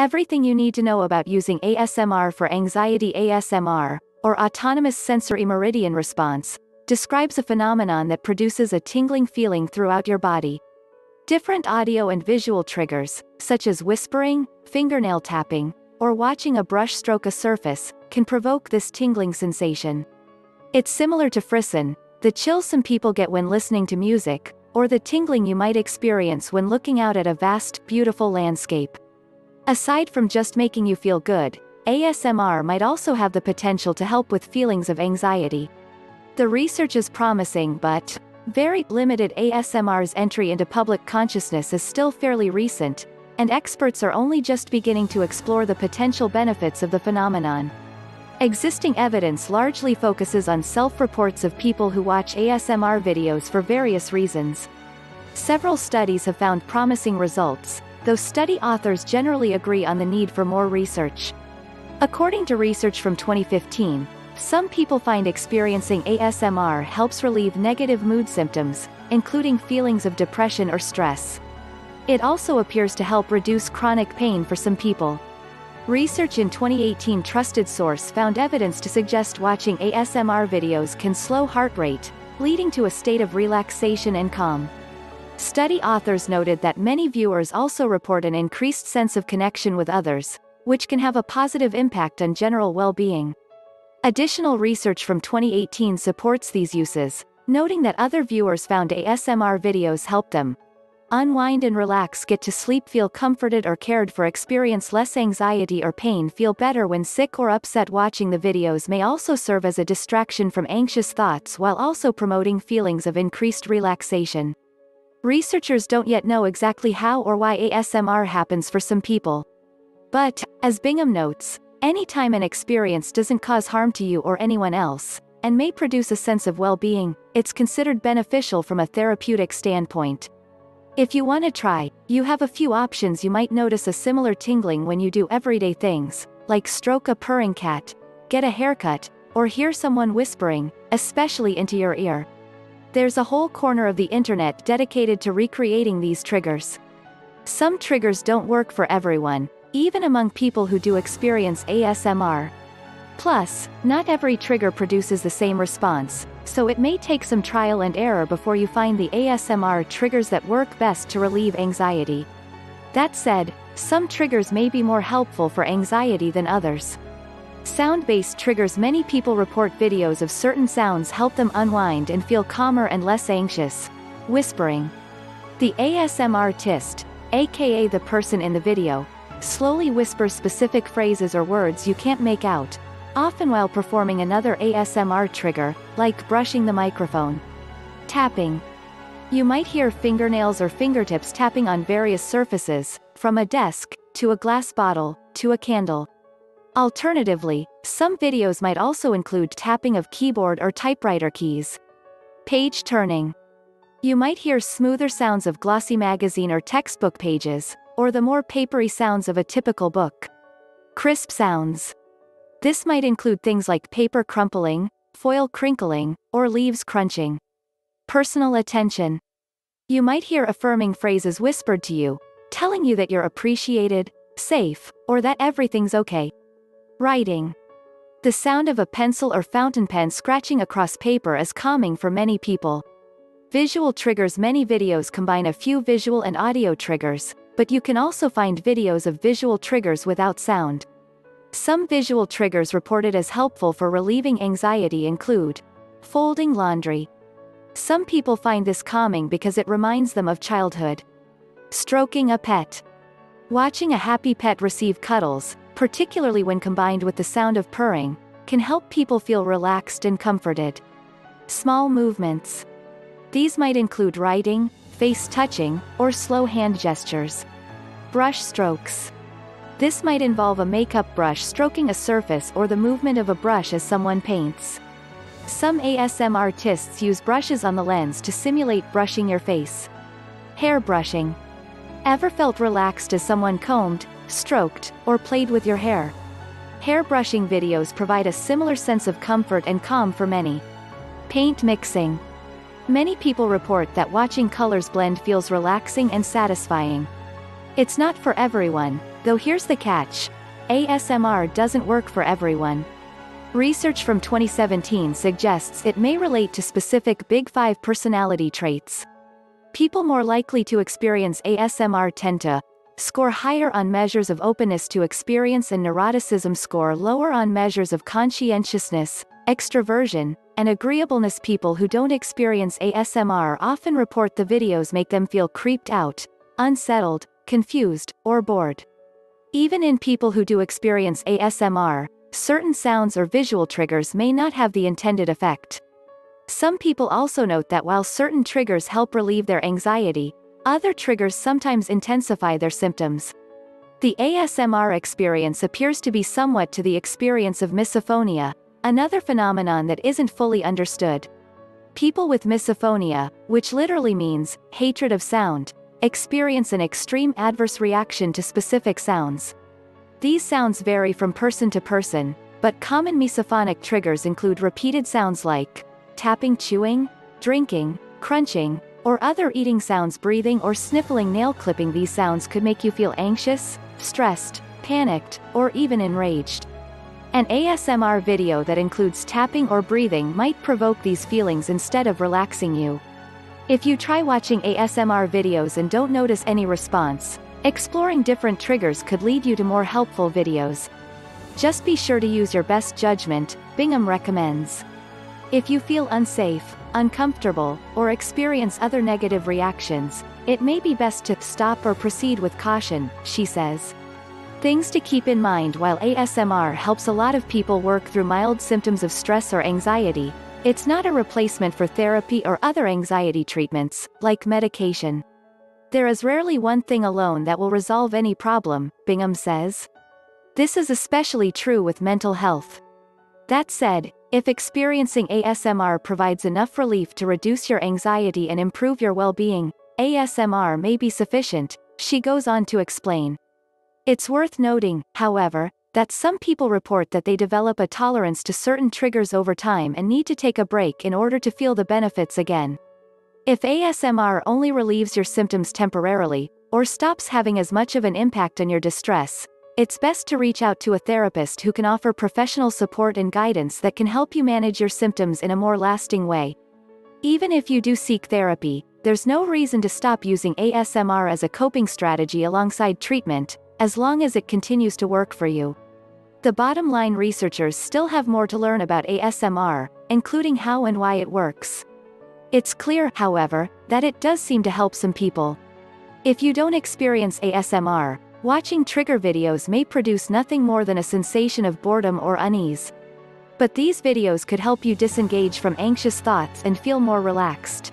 Everything you need to know about using ASMR for anxiety. ASMR, or Autonomous Sensory Meridian Response, describes a phenomenon that produces a tingling feeling throughout your body. Different audio and visual triggers, such as whispering, fingernail tapping, or watching a brush stroke a surface, can provoke this tingling sensation. It's similar to frisson, the chill some people get when listening to music, or the tingling you might experience when looking out at a vast, beautiful landscape. Aside from just making you feel good, ASMR might also have the potential to help with feelings of anxiety. The research is promising but very limited. ASMR's entry into public consciousness is still fairly recent, and experts are only just beginning to explore the potential benefits of the phenomenon. Existing evidence largely focuses on self-reports of people who watch ASMR videos for various reasons. Several studies have found promising results, though study authors generally agree on the need for more research. According to research from 2015, some people find experiencing ASMR helps relieve negative mood symptoms, including feelings of depression or stress. It also appears to help reduce chronic pain for some people. Research in 2018 Trusted Source found evidence to suggest watching ASMR videos can slow heart rate, leading to a state of relaxation and calm. Study authors noted that many viewers also report an increased sense of connection with others, which can have a positive impact on general well-being. Additional research from 2018 supports these uses, noting that other viewers found ASMR videos help them unwind and relax, get to sleep, feel comforted or cared for, experience less anxiety or pain, feel better when sick or upset. Watching the videos may also serve as a distraction from anxious thoughts while also promoting feelings of increased relaxation. Researchers don't yet know exactly how or why ASMR happens for some people. But, as Bingham notes, any time an experience doesn't cause harm to you or anyone else, and may produce a sense of well-being, it's considered beneficial from a therapeutic standpoint. If you want to try, you have a few options. You might notice a similar tingling when you do everyday things, like stroke a purring cat, get a haircut, or hear someone whispering, especially into your ear. There's a whole corner of the internet dedicated to recreating these triggers. Some triggers don't work for everyone, even among people who do experience ASMR. Plus, not every trigger produces the same response, so it may take some trial and error before you find the ASMR triggers that work best to relieve anxiety. That said, some triggers may be more helpful for anxiety than others. Sound-based triggers. Many people report videos of certain sounds help them unwind and feel calmer and less anxious. Whispering. The ASMRtist, aka the person in the video, slowly whispers specific phrases or words you can't make out, often while performing another ASMR trigger, like brushing the microphone. Tapping. You might hear fingernails or fingertips tapping on various surfaces, from a desk, to a glass bottle, to a candle. Alternatively, some videos might also include tapping of keyboard or typewriter keys. Page turning. You might hear smoother sounds of glossy magazine or textbook pages, or the more papery sounds of a typical book. Crisp sounds. This might include things like paper crumpling, foil crinkling, or leaves crunching. Personal attention. You might hear affirming phrases whispered to you, telling you that you're appreciated, safe, or that everything's okay. Writing. The sound of a pencil or fountain pen scratching across paper is calming for many people. Visual triggers. Many videos combine a few visual and audio triggers, but you can also find videos of visual triggers without sound. Some visual triggers reported as helpful for relieving anxiety include folding laundry. Some people find this calming because it reminds them of childhood. Stroking a pet. Watching a happy pet receive cuddles, particularly when combined with the sound of purring, can help people feel relaxed and comforted. Small movements. These might include writing, face touching, or slow hand gestures. Brush strokes. This might involve a makeup brush stroking a surface or the movement of a brush as someone paints. Some ASMRtists use brushes on the lens to simulate brushing your face. Hair brushing. Ever felt relaxed as someone combed, stroked, or played with your hair? Hairbrushing videos provide a similar sense of comfort and calm for many. Paint mixing. Many people report that watching colors blend feels relaxing and satisfying. It's not for everyone, Though here's the catch. ASMR doesn't work for everyone. Research from 2017 suggests it may relate to specific Big Five personality traits. People more likely to experience ASMR tend to score higher on measures of openness to experience, and neuroticism score lower on measures of conscientiousness, extroversion, and agreeableness. People who don't experience ASMR often report the videos make them feel creeped out, unsettled, confused, or bored. Even in people who do experience ASMR, certain sounds or visual triggers may not have the intended effect. Some people also note that while certain triggers help relieve their anxiety, other triggers sometimes intensify their symptoms. The ASMR experience appears to be somewhat to the experience of misophonia, another phenomenon that isn't fully understood. People with misophonia, which literally means hatred of sound, experience an extreme adverse reaction to specific sounds. These sounds vary from person to person, but common misophonic triggers include repeated sounds like tapping, chewing, drinking, crunching, or other eating sounds, breathing or sniffling, nail clipping. These sounds could make you feel anxious, stressed, panicked, or even enraged. An ASMR video that includes tapping or breathing might provoke these feelings instead of relaxing you. If you try watching ASMR videos and don't notice any response, exploring different triggers could lead you to more helpful videos. Just be sure to use your best judgment, Bingham recommends. If you feel unsafe, uncomfortable, or experience other negative reactions, it may be best to stop or proceed with caution, she says. Things to keep in mind: while ASMR helps a lot of people work through mild symptoms of stress or anxiety, it's not a replacement for therapy or other anxiety treatments, like medication. There is rarely one thing alone that will resolve any problem, Bingham says. This is especially true with mental health. That said, if experiencing ASMR provides enough relief to reduce your anxiety and improve your well-being, ASMR may be sufficient, she goes on to explain. It's worth noting, however, that some people report that they develop a tolerance to certain triggers over time and need to take a break in order to feel the benefits again. If ASMR only relieves your symptoms temporarily, or stops having as much of an impact on your distress, it's best to reach out to a therapist who can offer professional support and guidance that can help you manage your symptoms in a more lasting way. Even if you do seek therapy, there's no reason to stop using ASMR as a coping strategy alongside treatment, as long as it continues to work for you. The bottom line: researchers still have more to learn about ASMR, including how and why it works. It's clear, however, that it does seem to help some people. If you don't experience ASMR, watching trigger videos may produce nothing more than a sensation of boredom or unease. But these videos could help you disengage from anxious thoughts and feel more relaxed.